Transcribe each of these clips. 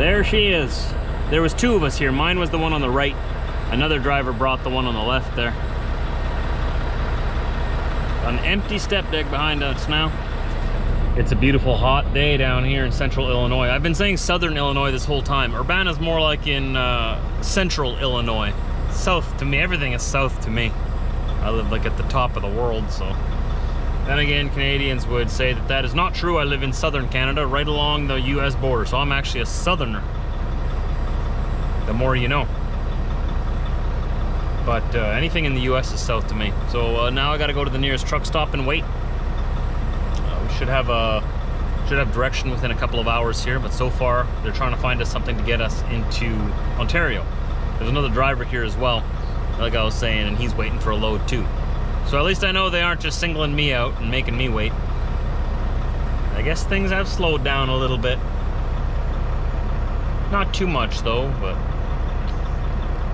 There she is. There was two of us here. Mine was the one on the right. Another driver brought the one on the left there. An empty step deck behind us now. It's a beautiful hot day down here in central Illinois. I've been saying southern Illinois this whole time. Urbana's more like in central Illinois. South to me, everything is south to me. I live like at the top of the world, so. Then again, Canadians would say that that is not true. I live in southern Canada, right along the US border, so I'm actually a southerner. The more you know. But anything in the US is south to me. So now I gotta go to the nearest truck stop and wait. Should have direction within a couple of hours here, but so far they're trying to find us something to get us into Ontario. There's another driver here as well, like I was saying, and he's waiting for a load too. So at least I know they aren't just singling me out and making me wait. I guess things have slowed down a little bit. Not too much though, but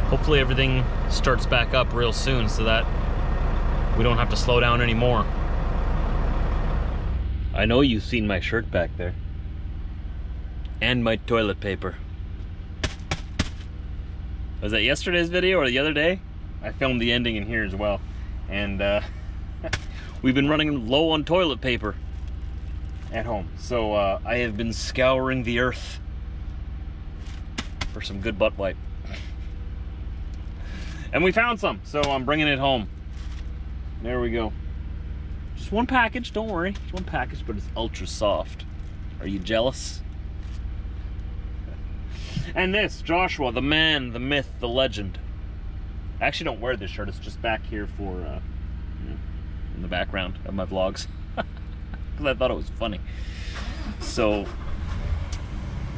hopefully everything starts back up real soon so that we don't have to slow down anymore. I know you've seen my shirt back there. And my toilet paper. Was that yesterday's video or the other day? I filmed the ending in here as well. And we've been running low on toilet paper at home. So I have been scouring the earth for some good butt wipe. And we found some, so I'm bringing it home. There we go. Just one package, don't worry. It's one package, but it's ultra soft. Are you jealous? And this, Joshua, the man, the myth, the legend. I actually don't wear this shirt. It's just back here for, you know, in the background of my vlogs. Because I thought it was funny. So,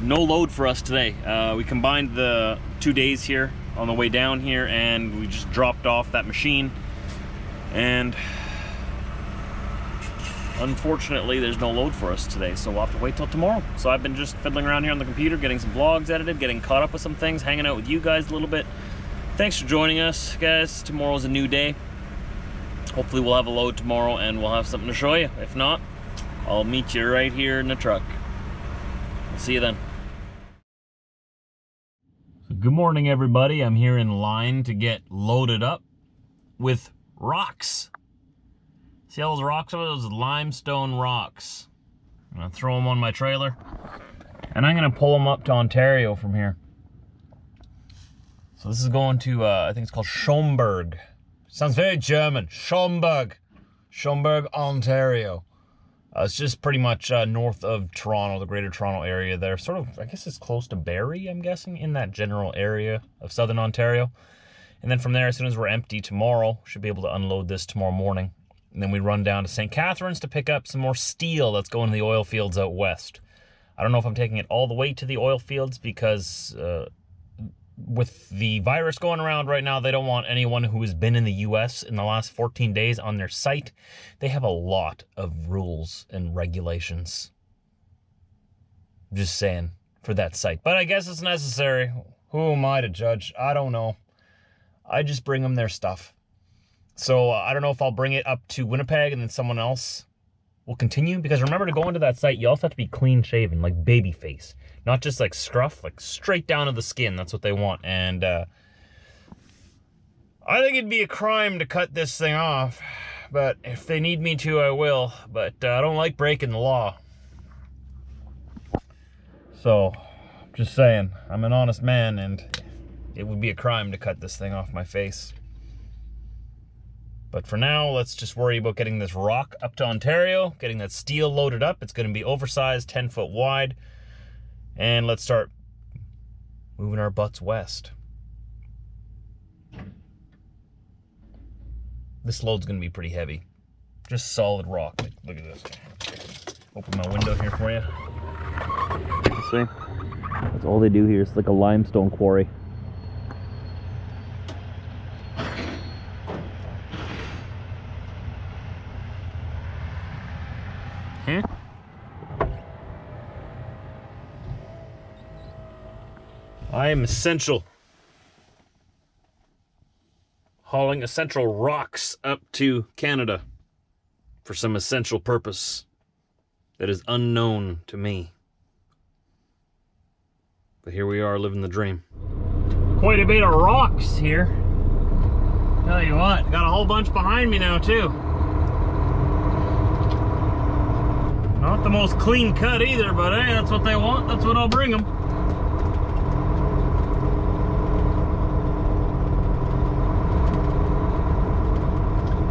no load for us today. We combined the 2 days here on the way down here, and we just dropped off that machine. And unfortunately, there's no load for us today, so we'll have to wait till tomorrow. So I've been just fiddling around here on the computer, getting some vlogs edited, getting caught up with some things, hanging out with you guys a little bit. Thanks for joining us, guys. Tomorrow's a new day. Hopefully we'll have a load tomorrow and we'll have something to show you. If not, I'll meet you right here in the truck. I'll see you then. So good morning, everybody. I'm here in line to get loaded up with rocks. See all those rocks over there? Those limestone rocks. I'm gonna throw them on my trailer and I'm gonna pull them up to Ontario from here. So this is going to, I think it's called Schomburg. Sounds very German. Schomburg. Schomburg, Ontario. It's just pretty much north of Toronto, the greater Toronto area there. Sort of, I guess it's close to Barrie, I'm guessing, in that general area of southern Ontario. And then from there, as soon as we're empty tomorrow, should be able to unload this tomorrow morning. And then we run down to St. Catharines to pick up some more steel that's going to the oil fields out west. I don't know if I'm taking it all the way to the oil fields because with the virus going around right now, they don't want anyone who has been in the U.S. in the last 14 days on their site. They have a lot of rules and regulations. Just saying, for that site. But I guess it's necessary. Who am I to judge? I don't know. I just bring them their stuff. So I don't know if I'll bring it up to Winnipeg and then someone else will continue. Because remember, to go into that site, you also have to be clean shaven, like baby face. Not just like scruff, like straight down to the skin. That's what they want. And I think it'd be a crime to cut this thing off. But if they need me to, I will. But I don't like breaking the law. So, just saying, I'm an honest man and it would be a crime to cut this thing off my face. But for now, let's just worry about getting this rock up to Ontario, getting that steel loaded up. It's going to be oversized, 10 foot wide. And let's start moving our butts west. This load's going to be pretty heavy. Just solid rock. Look at this. Open my window here for you. See? That's all they do here. It's like a limestone quarry. I am essential. Hauling essential rocks up to Canada for some essential purpose that is unknown to me. But here we are living the dream. Quite a bit of rocks here. Tell you what, got a whole bunch behind me now too. Not the most clean cut either, but hey, that's what they want. That's what I'll bring them.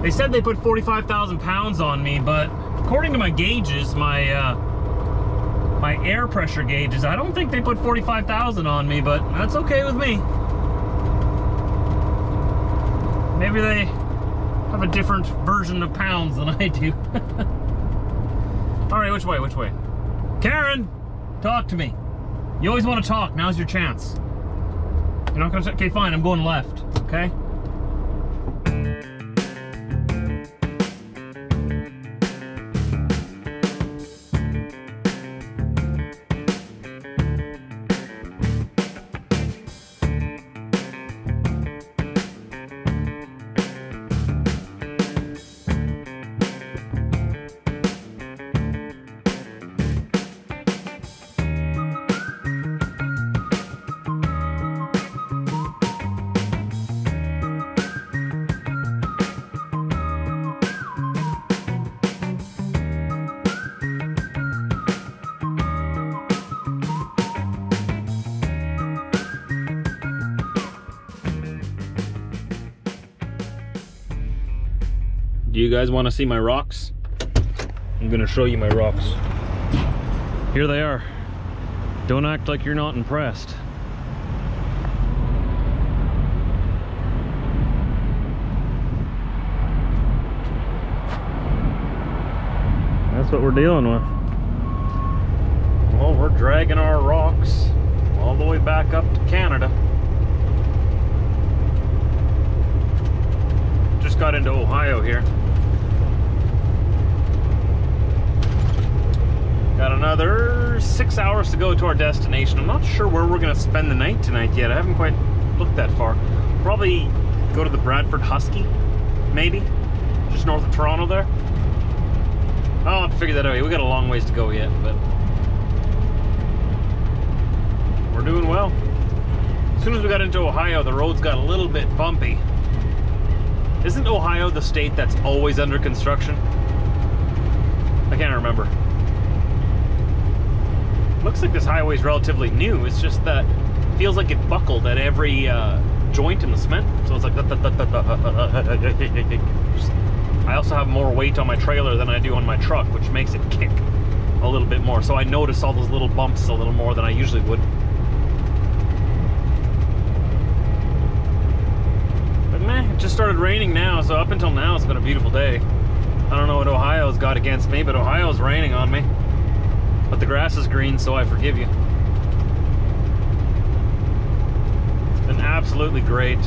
They said they put 45,000 pounds on me, but according to my gauges, my my air pressure gauges, I don't think they put 45,000 on me, but that's okay with me. Maybe they have a different version of pounds than I do. All right, which way, which way? Karen, talk to me. You always want to talk, now's your chance. You're not gonna, okay, fine, I'm going left, okay? You guys want to see my rocks? I'm gonna show you my rocks. Here they are. Don't act like you're not impressed. That's what we're dealing with. Well, we're dragging our rocks all the way back up to Canada. Just got into Ohio here. Got another 6 hours to go to our destination. I'm not sure where we're gonna spend the night tonight yet. I haven't quite looked that far. Probably go to the Bradford Husky, maybe. Just north of Toronto there. I'll have to figure that out. We got a long ways to go yet, but we're doing well. As soon as we got into Ohio, the roads got a little bit bumpy. Isn't Ohio the state that's always under construction? I can't remember. Looks like this highway is relatively new. It's just that it feels like it buckled at every joint in the cement. So it's like I also have more weight on my trailer than I do on my truck, which makes it kick a little bit more. So I notice all those little bumps a little more than I usually would. But meh, it just started raining now, so up until now it's been a beautiful day. I don't know what Ohio's got against me, but Ohio's raining on me. But the grass is green, so I forgive you. It's been absolutely great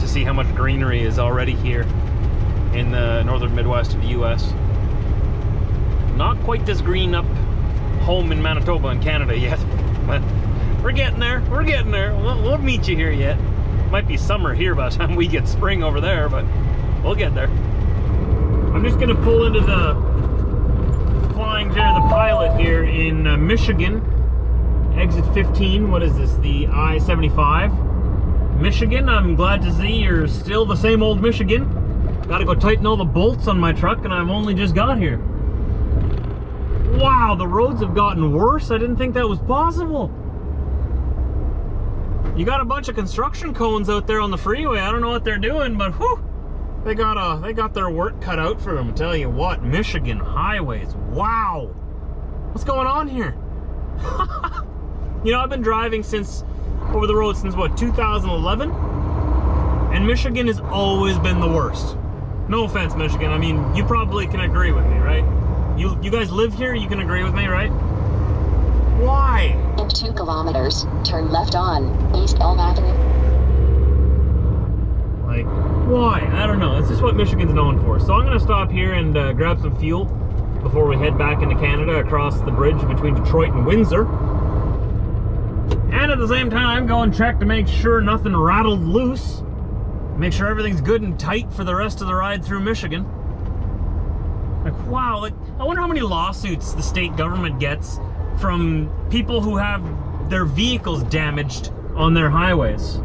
to see how much greenery is already here in the northern Midwest of the US. Not quite this green up home in Manitoba and Canada yet, but we're getting there, we're getting there. We'll meet you here yet. Might be summer here by the time we get spring over there, but we'll get there. I'm just gonna pull into the Flying J, the pilot here in Michigan, exit 15. What is this, the I-75? Michigan, I'm glad to see you're still the same old Michigan. Gotta go tighten all the bolts on my truck and I've only just got here. Wow, the roads have gotten worse. I didn't think that was possible. You got a bunch of construction cones out there on the freeway. I don't know what they're doing, but whew. They got their work cut out for them. I tell you what, Michigan highways, wow. What's going on here? You know, I've been driving over the road since what, 2011? And Michigan has always been the worst. No offense, Michigan, I mean, you probably can agree with me, right? You guys live here, you can agree with me, right? Why? In 2 kilometers, turn left on East Elm Avenue. Like, why? I don't know. That's just what Michigan's known for. So I'm going to stop here and grab some fuel before we head back into Canada across the bridge between Detroit and Windsor. And at the same time, go and check to make sure nothing rattled loose. Make sure everything's good and tight for the rest of the ride through Michigan. Like, wow, like, I wonder how many lawsuits the state government gets from people who have their vehicles damaged on their highways.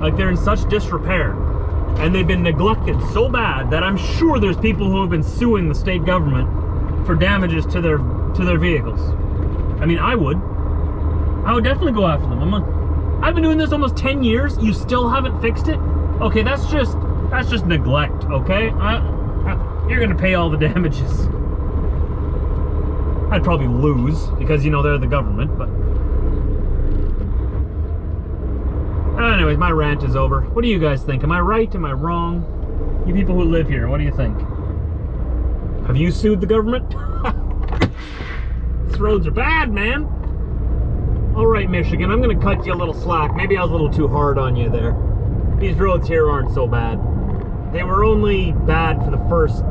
Like, they're in such disrepair, and they've been neglected so bad that I'm sure there's people who have been suing the state government for damages to their vehicles. I mean, I would definitely go after them. I've been doing this almost 10 years. You still haven't fixed it? Okay, that's just neglect. Okay, you're gonna pay all the damages. I'd probably lose because, you know, they're the government, but. Anyways, my rant is over. What do you guys think? Am I right? Am I wrong? You people who live here, what do you think? Have you sued the government? These roads are bad, man. All right, Michigan, I'm gonna cut you a little slack. Maybe I was a little too hard on you there. These roads here aren't so bad. They were only bad for the first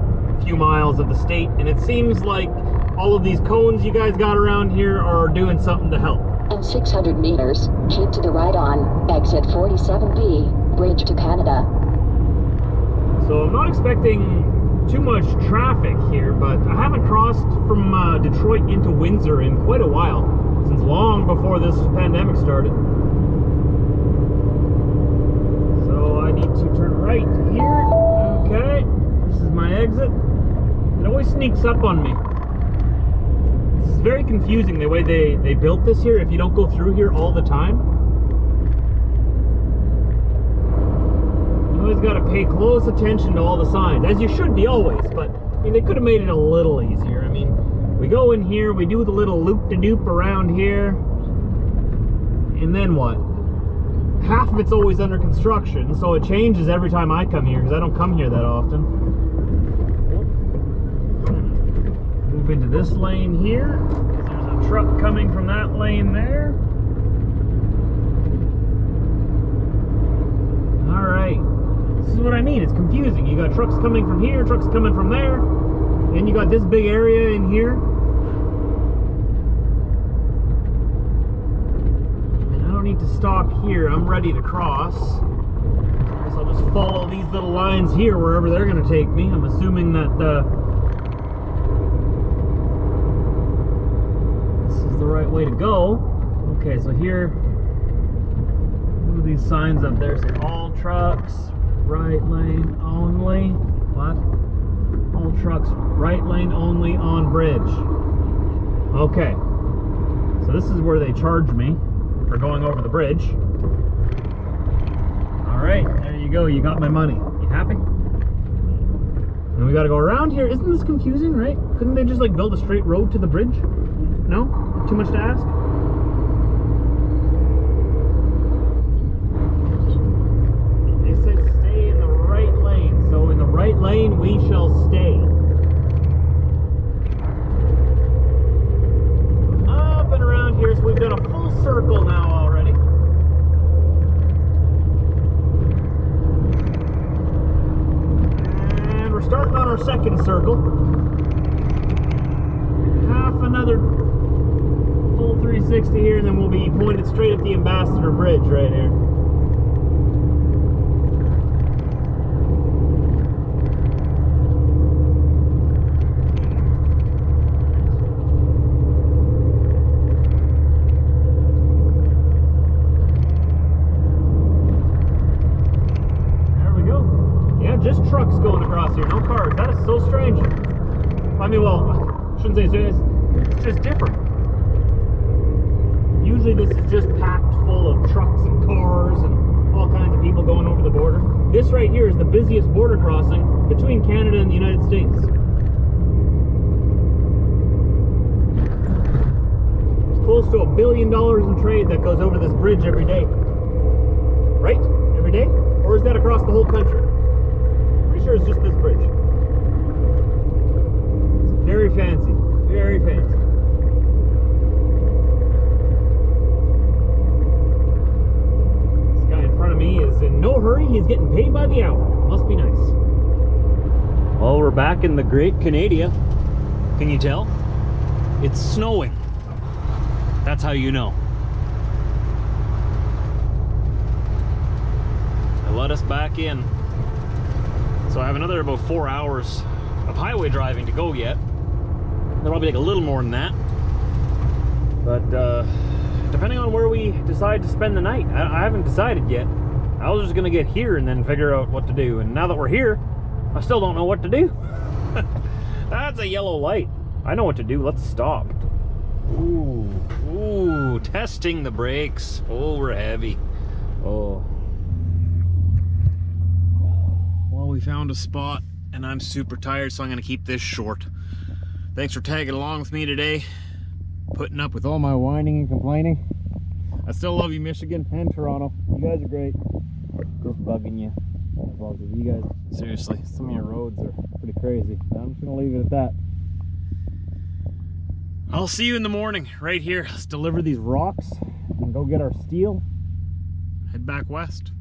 few miles of the state, and it seems like all of these cones you guys got around here are doing something to help. In 600 meters, keep to the right on exit 47B, Bridge to Canada. So I'm not expecting too much traffic here, but I haven't crossed from Detroit into Windsor in quite a while, since long before this pandemic started. So I need to turn right here. Okay, this is my exit. It always sneaks up on me. It's very confusing the way they built this here if you don't go through here all the time. You always got to pay close attention to all the signs, as you should be always, but I mean, they could have made it a little easier. I mean, we go in here, we do the little loop-de-doop around here, and then what? Half of it's always under construction, so it changes every time I come here because I don't come here that often. Into this lane here, because there's a truck coming from that lane there. Alright, this is what I mean, it's confusing. You got trucks coming from here, trucks coming from there, and you got this big area in here. And I don't need to stop here, I'm ready to cross. I guess I'll just follow these little lines here wherever they're going to take me. I'm assuming that the right way to go. Okay, so here, what are these signs up there? Say all trucks, right lane only. What? All trucks, right lane only on bridge. Okay, so this is where they charge me for going over the bridge. All right, there you go. You got my money. You happy? And we got to go around here. Isn't this confusing, right? Couldn't they just like build a straight road to the bridge? No? Too much to ask? They said stay in the right lane, so in the right lane we shall stay. Up and around here, so we've done a full circle now already. And we're starting on our second circle. Half another 360 here, and then we'll be pointed straight at the Ambassador Bridge right here. There we go. Yeah, just trucks going across here, no cars. That is so strange. I mean, well, I shouldn't say it's just different. Usually this is just packed full of trucks and cars and all kinds of people going over the border. This right here is the busiest border crossing between Canada and the United States. It's close to $1 billion in trade that goes over this bridge every day. Right? Every day? Or is that across the whole country? Pretty sure it's just this bridge. It's very fancy. Very fancy. Me is in no hurry. He's getting paid by the hour. Must be nice. Well, we're back in the Great Canada. Can you tell? It's snowing. That's how you know. They let us back in. So I have another about 4 hours of highway driving to go yet. There'll probably be like a little more than that. But depending on where we decide to spend the night, I haven't decided yet. I was just gonna get here and then figure out what to do. And now that we're here, I still don't know what to do. That's a yellow light. I know what to do. Let's stop. Ooh, ooh, testing the brakes. Oh, we're heavy. Oh. Well, we found a spot and I'm super tired, so I'm gonna keep this short. Thanks for tagging along with me today. Putting up with all my whining and complaining. I still love you, Michigan and Toronto. You guys are great. Just bugging you. As long as you guys. Seriously, some of your roads are pretty crazy. I'm just gonna leave it at that. I'll see you in the morning, right here. Let's deliver these rocks and go get our steel. Head back west.